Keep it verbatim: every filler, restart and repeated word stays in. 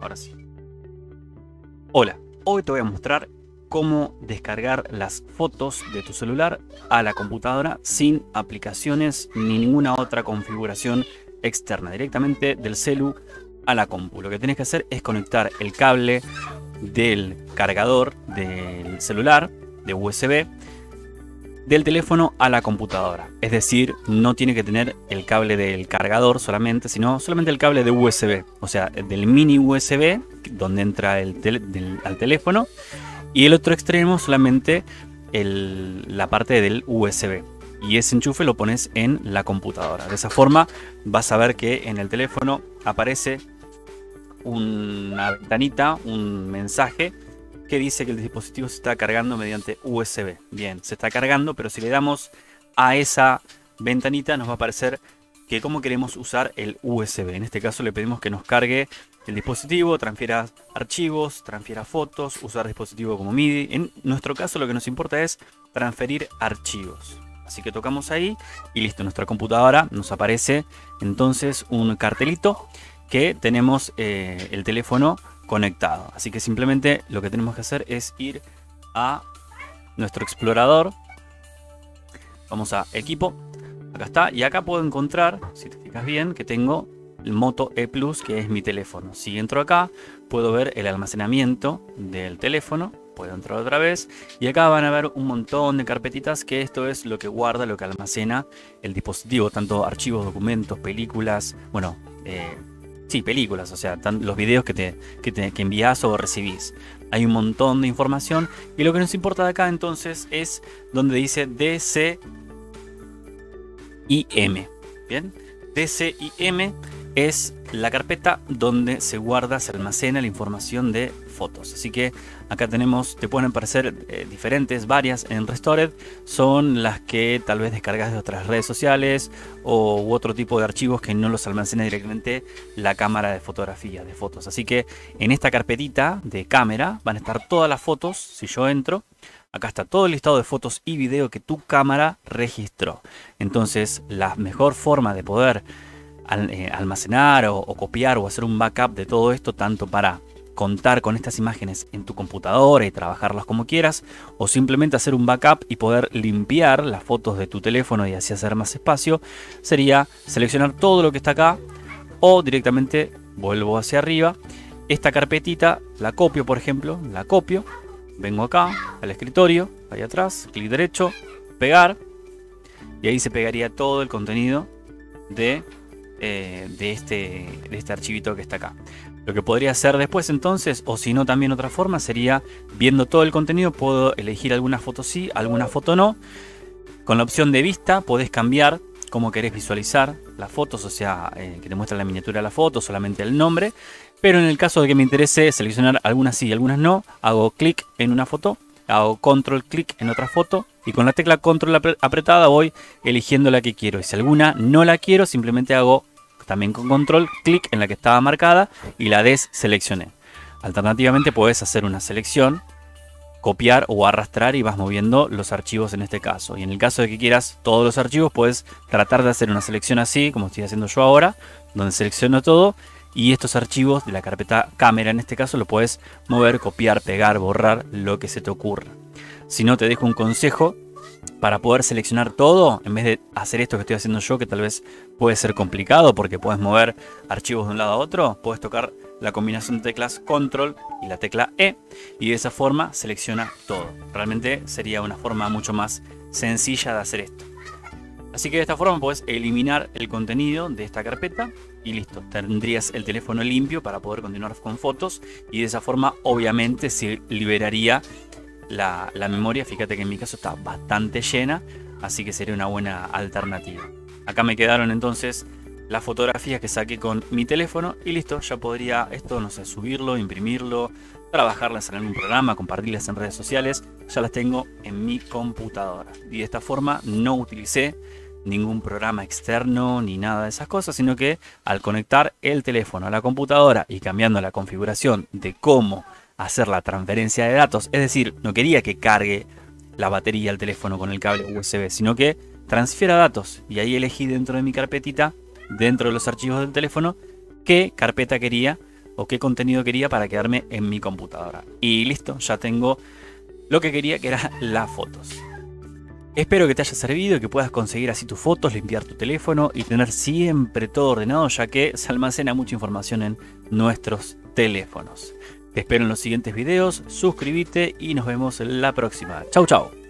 Ahora sí. Hola, hoy te voy a mostrar cómo descargar las fotos de tu celular a la computadora sin aplicaciones ni ninguna otra configuración externa, directamente del celu a la compu. Lo que tenés que hacer es conectar el cable del cargador del celular de U S B del teléfono a la computadora, es decir, no tiene que tener el cable del cargador solamente, sino solamente el cable de U S B, o sea, del mini U S B donde entra el tel del, al teléfono, y el otro extremo solamente el, la parte del U S B, y ese enchufe lo pones en la computadora. De esa forma vas a ver que en el teléfono aparece una ventanita, un mensaje que dice que el dispositivo se está cargando mediante U S B. Bien, se está cargando, pero si le damos a esa ventanita nos va a aparecer que cómo queremos usar el U S B. En este caso le pedimos que nos cargue el dispositivo, transfiera archivos, transfiera fotos, usar dispositivo como MIDI. En nuestro caso lo que nos importa es transferir archivos. Así que tocamos ahí y listo, en nuestra computadora nos aparece entonces un cartelito que tenemos eh, el teléfono conectado. Así que simplemente lo que tenemos que hacer es ir a nuestro explorador. Vamos a equipo. Acá está. Y acá puedo encontrar, si te fijas bien, que tengo el Moto E Plus, que es mi teléfono. Si entro acá, puedo ver el almacenamiento del teléfono. Puedo entrar otra vez. Y acá van a ver un montón de carpetitas, que esto es lo que guarda, lo que almacena el dispositivo. Tanto archivos, documentos, películas. Bueno, eh... Sí, películas, o sea, tan, los videos que, te, que, te, que envías o recibís. Hay un montón de información. Y lo que nos importa de acá entonces es donde dice D C I M. Bien, D C I M es la carpeta donde se guarda, se almacena la información de fotos. Así que acá tenemos, te pueden aparecer eh, diferentes, varias en Restored. Son las que tal vez descargas de otras redes sociales o u otro tipo de archivos que no los almacena directamente la cámara de fotografía, de fotos. Así que en esta carpetita de cámara van a estar todas las fotos. Si yo entro, acá está todo el listado de fotos y video que tu cámara registró. Entonces, la mejor forma de poder al, eh, almacenar o, o copiar o hacer un backup de todo esto, tanto para contar con estas imágenes en tu computadora y trabajarlas como quieras, o simplemente hacer un backup y poder limpiar las fotos de tu teléfono y así hacer más espacio, sería seleccionar todo lo que está acá, o directamente vuelvo hacia arriba, esta carpetita la copio, por ejemplo, la copio, vengo acá al escritorio, ahí atrás, clic derecho, pegar, y ahí se pegaría todo el contenido de eh, de este de este archivito que está acá. Lo que podría hacer después entonces, o si no también otra forma, sería viendo todo el contenido, puedo elegir alguna foto sí, alguna foto no. Con la opción de vista podés cambiar cómo querés visualizar las fotos, o sea, eh, que te muestra la miniatura de la foto, solamente el nombre. Pero en el caso de que me interese seleccionar algunas sí y algunas no, hago clic en una foto, hago control clic en otra foto y con la tecla control apretada voy eligiendo la que quiero. Y si alguna no la quiero, simplemente hago también con control clic en la que estaba marcada y la deseleccioné. Alternativamente puedes hacer una selección, copiar o arrastrar y vas moviendo los archivos en este caso. Y en el caso de que quieras todos los archivos, puedes tratar de hacer una selección así, como estoy haciendo yo ahora, donde selecciono todo y estos archivos de la carpeta cámara en este caso lo puedes mover, copiar, pegar, borrar, lo que se te ocurra. Si no, te dejo un consejo para poder seleccionar todo, en vez de hacer esto que estoy haciendo yo, que tal vez puede ser complicado porque puedes mover archivos de un lado a otro, puedes tocar la combinación de teclas control y la tecla E y de esa forma selecciona todo. Realmente sería una forma mucho más sencilla de hacer esto. Así que de esta forma puedes eliminar el contenido de esta carpeta y listo, tendrías el teléfono limpio para poder continuar con fotos y de esa forma obviamente se liberaría La, la memoria. Fíjate que en mi caso está bastante llena, así que sería una buena alternativa. Acá me quedaron entonces las fotografías que saqué con mi teléfono y listo, ya podría esto, no sé, subirlo, imprimirlo, trabajarlas en algún programa, compartirlas en redes sociales. Ya las tengo en mi computadora y de esta forma no utilicé ningún programa externo ni nada de esas cosas, sino que al conectar el teléfono a la computadora y cambiando la configuración de cómo hacer la transferencia de datos, es decir, no quería que cargue la batería al teléfono con el cable U S B, sino que transfiera datos. Y ahí elegí dentro de mi carpetita, dentro de los archivos del teléfono, qué carpeta quería o qué contenido quería para quedarme en mi computadora. Y listo, ya tengo lo que quería, que eran las fotos. Espero que te haya servido, que puedas conseguir así tus fotos, limpiar tu teléfono y tener siempre todo ordenado, ya que se almacena mucha información en nuestros teléfonos. Te espero en los siguientes videos, suscríbete y nos vemos la próxima. Chau, chau.